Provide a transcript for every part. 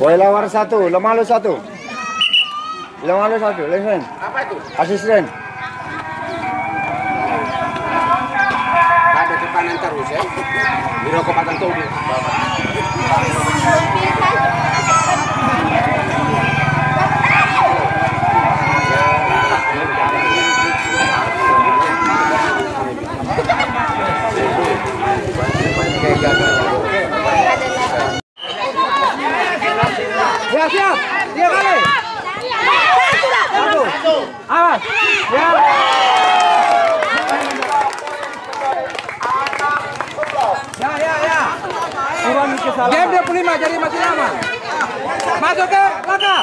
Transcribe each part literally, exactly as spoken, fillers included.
Woi lawan satu, lemah lu satu. Lemah lu satu, listen. Apa itu? Asisten. Ada depanan terus ya. Biro kepatan tuh. Ya siap, dia kali. Satu, satu. Awas, ya. Ya, ya, ya. Game dua puluh lima jadi masih aman. Masuk ke langkah.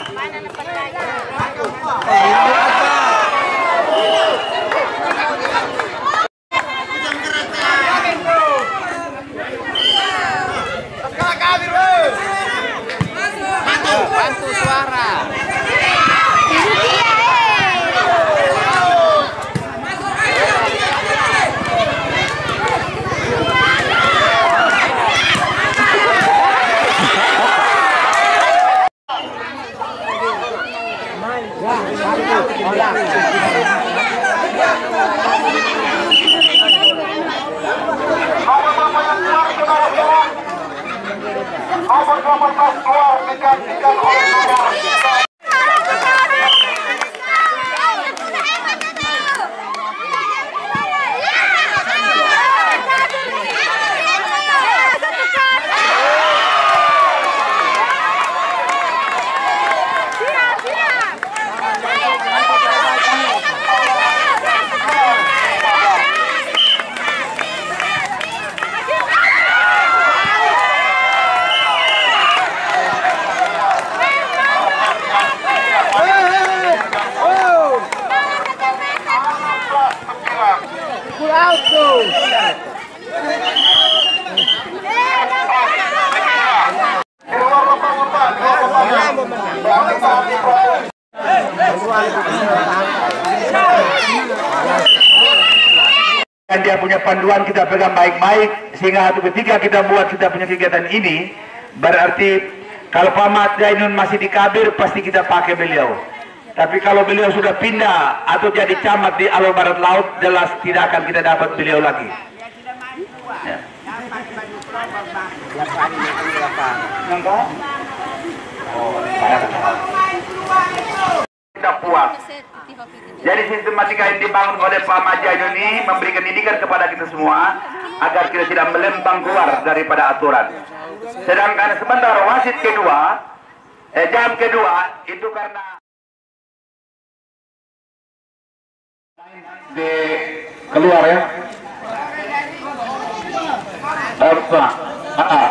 Bantu suara. Dan dia punya panduan kita pegang baik-baik, sehingga satu ketika kita buat kita punya kegiatan ini, berarti kalau Pamat Zainun masih di Kabir pasti kita pakai beliau. Tapi kalau beliau sudah pindah atau jadi camat di Alor Barat Laut, jelas tidak akan kita dapat beliau lagi. Ya. Kita puas. Jadi sistematika yang dibangun oleh Pak Zainun ini memberikan pendidikan kepada kita semua agar kita tidak melempang keluar daripada aturan. Sedangkan sementara wasit kedua, eh, jam kedua itu karena di keluar ya. Apa?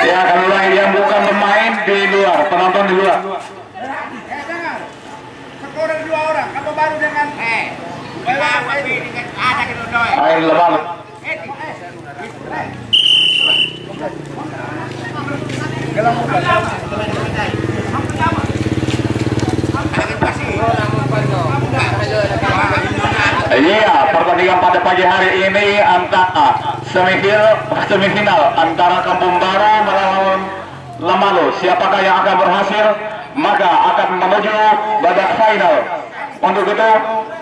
Ya, kalau yang bukan pemain di luar, penonton di luar. Dua orang, kamu baru dengan eh, air lebar. Iya, pertandingan pada pagi hari ini antara semifinal, semifinal antara Kampung Baru melawan Lemalu. Siapakah yang akan berhasil maka akan menuju babak final. Untuk itu